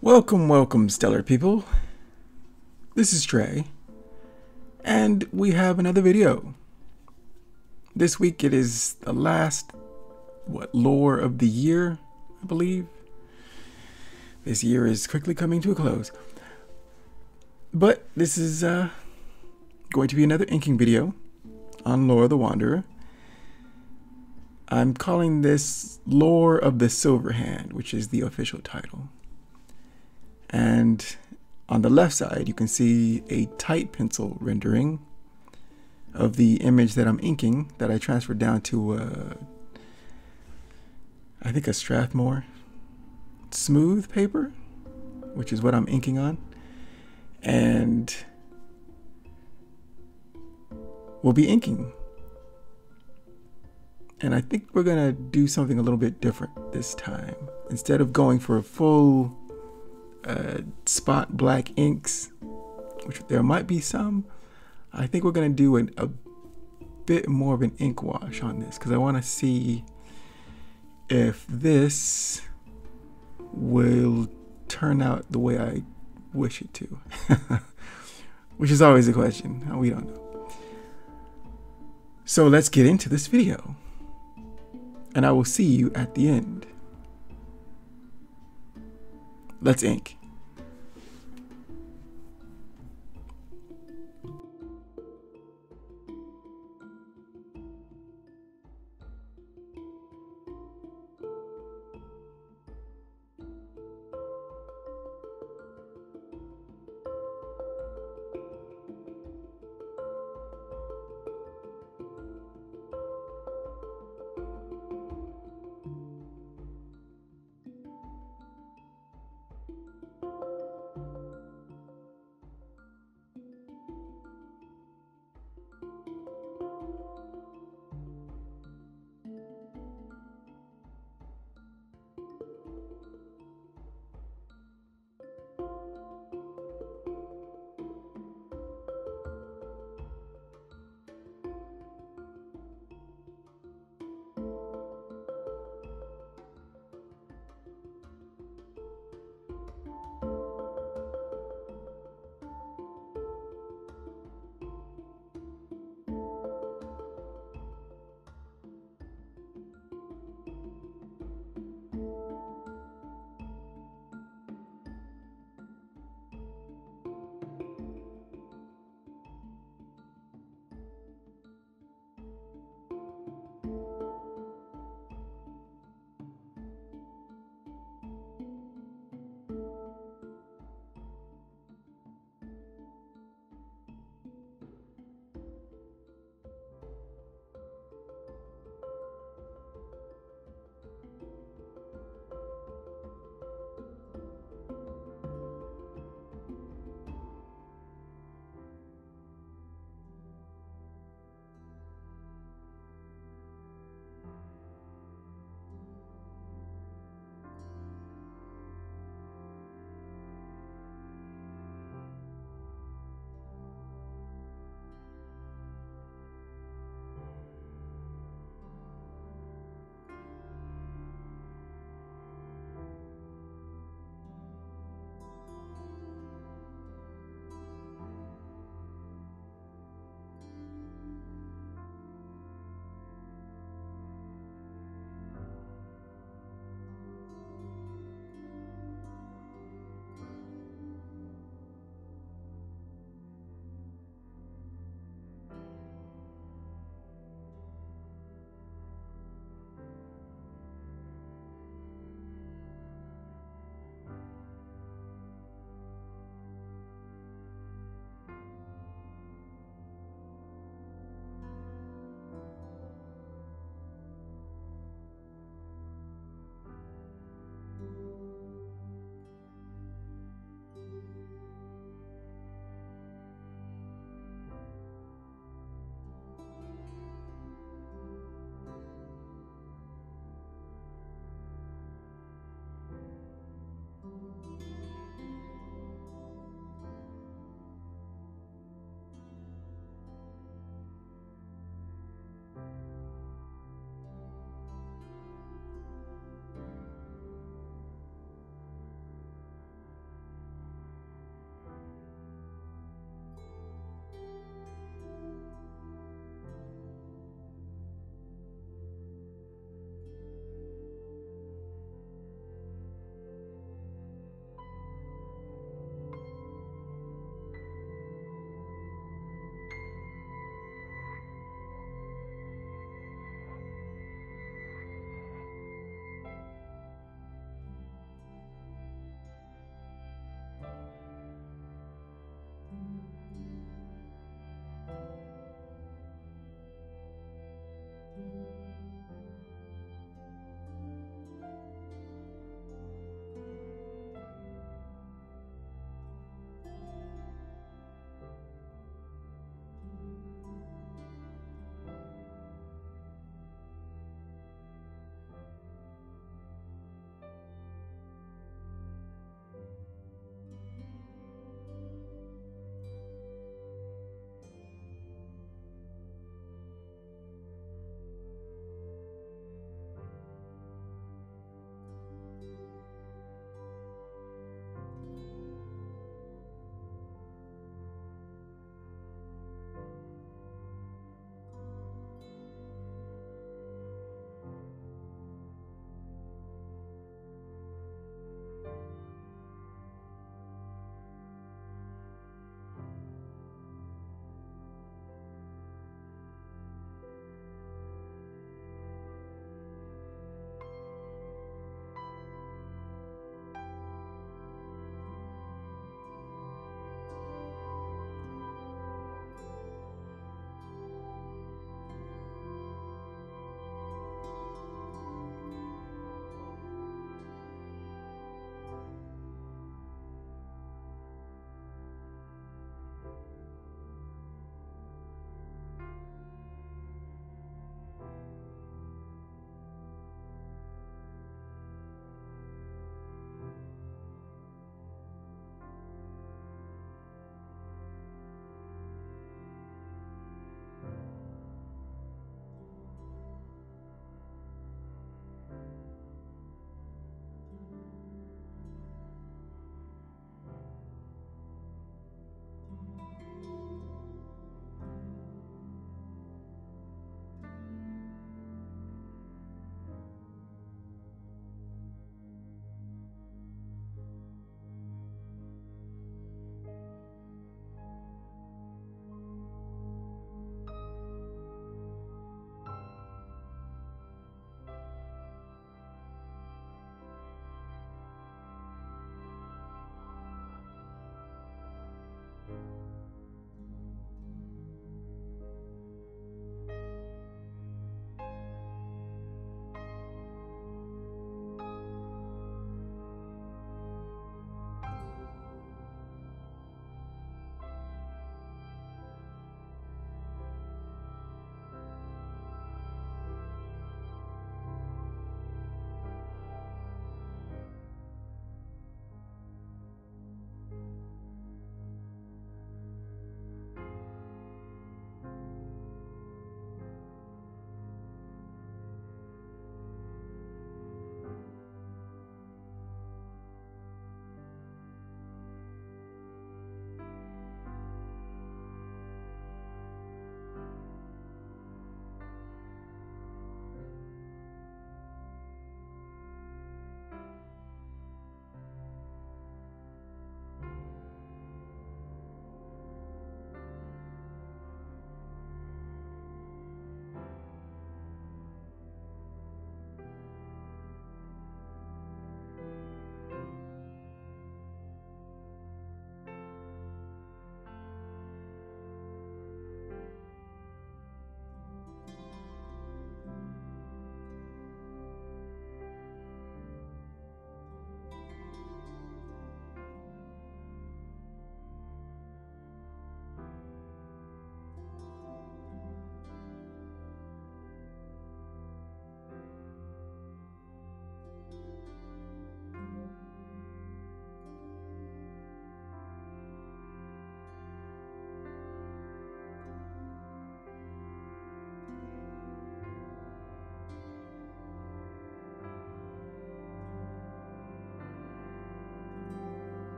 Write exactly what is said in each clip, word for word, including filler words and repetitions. Welcome, welcome, stellar people. This is Trey, and we have another video. This week it is the last, what, lore of the year, I believe. This year is quickly coming to a close. But this is uh, going to be another inking video on Lore of the Wanderer. I'm calling this Lore of the Silver Hand, which is the official title. And on the left side, you can see a tight pencil rendering of the image that I'm inking that I transferred down to, uh, I think, a Strathmore smooth paper, which is what I'm inking on. And we'll be inking. And I think we're going to do something a little bit different this time. Instead of going for a full Uh, spot black inks, which there might be some, I think we're going to do an, a bit more of an ink wash on this, because I want to see if this will turn out the way I wish it to, which is always a question. We don't know. So let's get into this video, and I will see you at the end. Let's ink.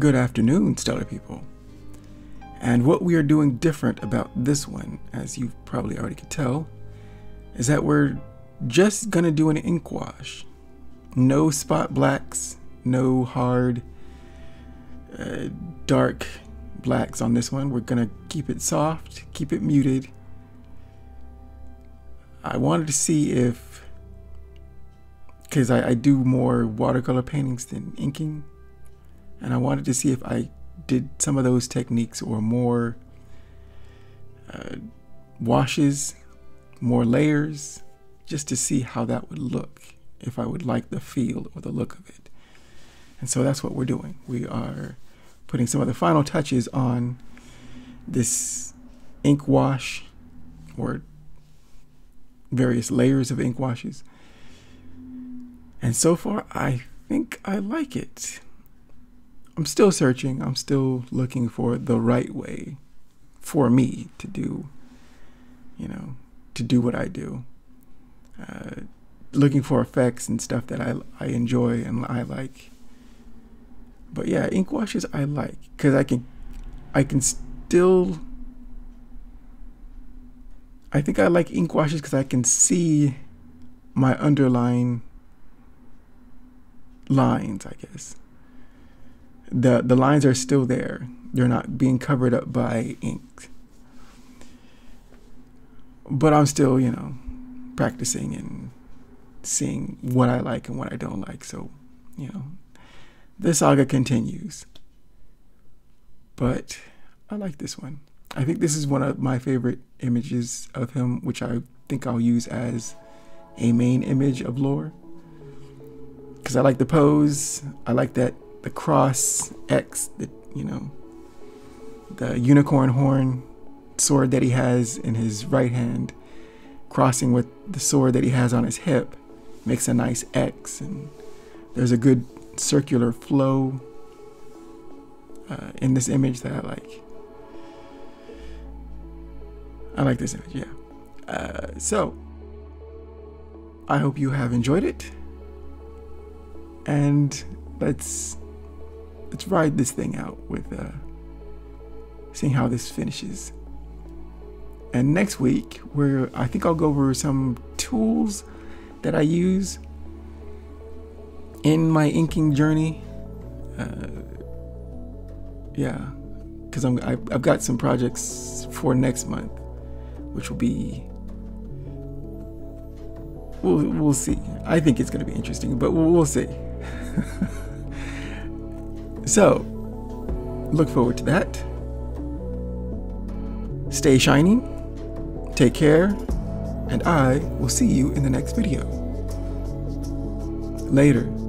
Good afternoon, stellar people. And what we are doing different about this one, as you probably already could tell, is that we're just gonna do an ink wash. No spot blacks, no hard uh, dark blacks on this one. We're gonna keep it soft, keep it muted. I wanted to see if, because I, I do more watercolor paintings than inking, and I wanted to see if I did some of those techniques or more uh, washes, more layers, just to see how that would look, if I would like the feel or the look of it. And so that's what we're doing. We are putting some of the final touches on this ink wash, or various layers of ink washes. And so far, I think I like it. I'm still searching. I'm still looking for the right way for me to do, you know, to do what I do. Uh, looking for effects and stuff that I, I enjoy and I like. But yeah, ink washes I like, because I can, I can still, I think I like ink washes because I can see my underlying lines, I guess. The, the lines are still there. They're not being covered up by ink. But I'm still, you know, practicing and seeing what I like and what I don't like. So, you know, this saga continues. But I like this one. I think this is one of my favorite images of him, which I think I'll use as a main image of Lore. Because I like the pose. I like that the cross X, that, you know, the unicorn horn sword that he has in his right hand, crossing with the sword that he has on his hip, makes a nice X, and there's a good circular flow uh, in this image that I like. I like this image, yeah. Uh, so, I hope you have enjoyed it, and let's let's ride this thing out with uh, seeing how this finishes. And next week, where I think I'll go over some tools that I use in my inking journey. Uh, yeah, because I'm I've, I've got some projects for next month, which will be, we'll, we'll see. I think it's going to be interesting, but we'll, we'll see. So, look forward to that. Stay shiny, take care, and I will see you in the next video. Later.